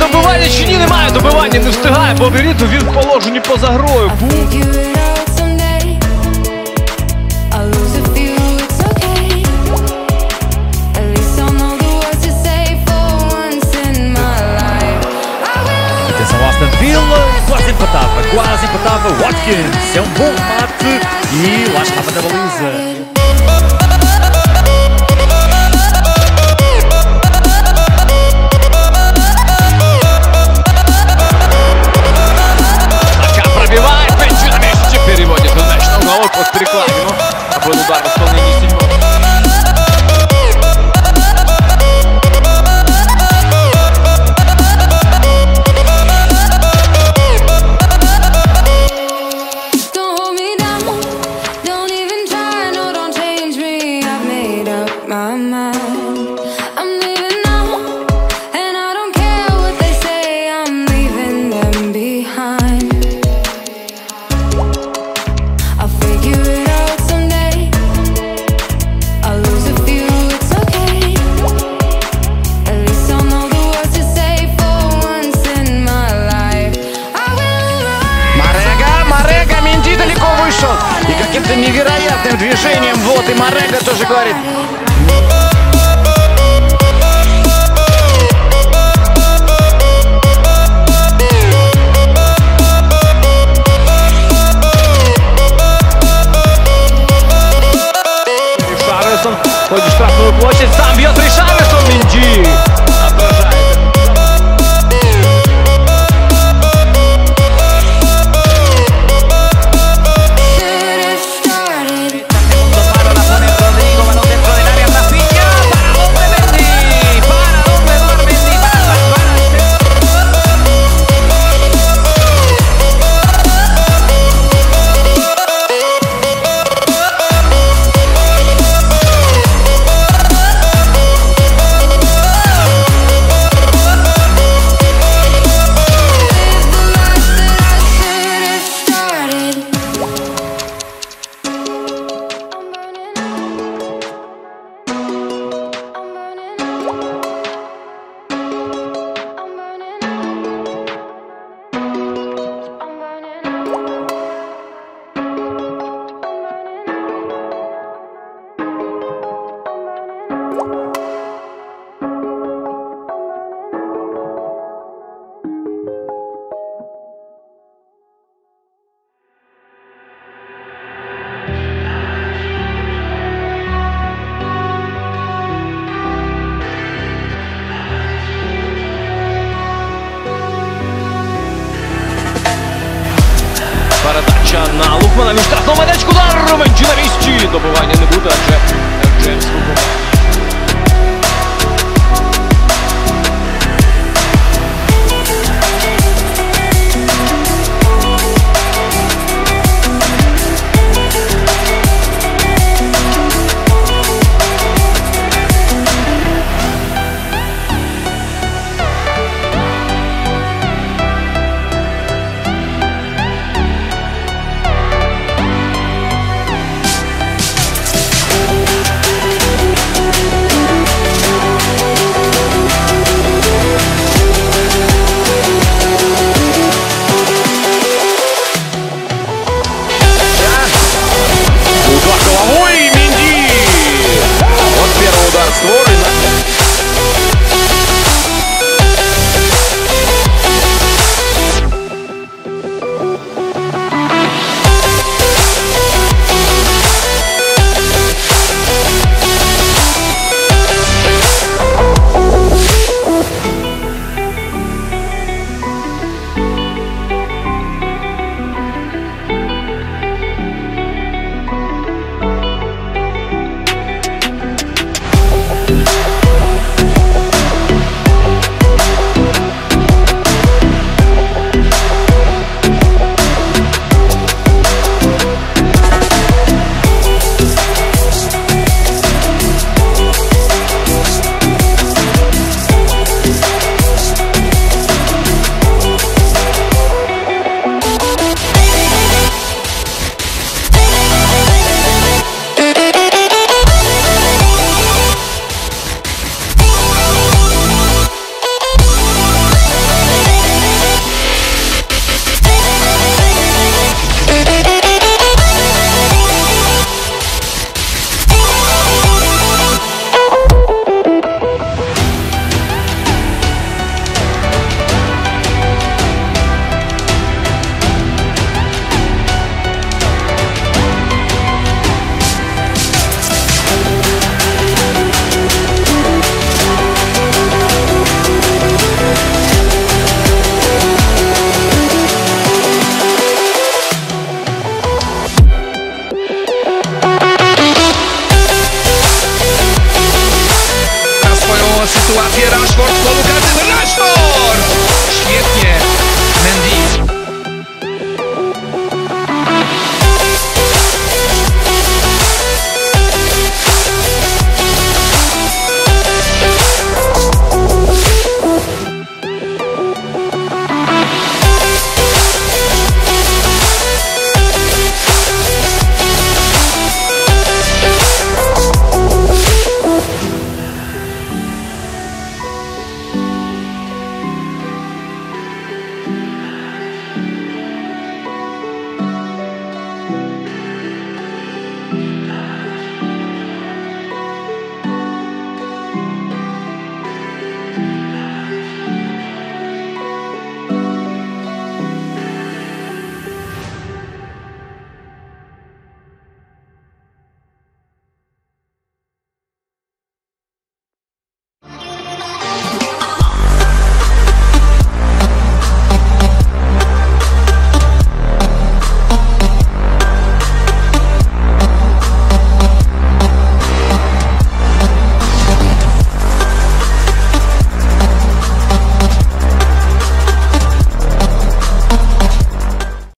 добивання чи ні? Немає добивання, не встигає, бо Веріту він в положенні поза грою. Quase empatava Watkins, é bom mate e lá estava na baliza. Cá пробивает, Пенчунович переводит мяч на угол под перекладину. Обвод удар в исполнении седьмого. И каким-то невероятным движением, вот и Марега тоже говорит. Ришарлисон входит в штрафную площадь, сам бьет Ришарлисон, Минди. На Лукмана, він штрафнув, медечку, удар, Менджі на місці, добивання не буде, адже Джеймс Лукман.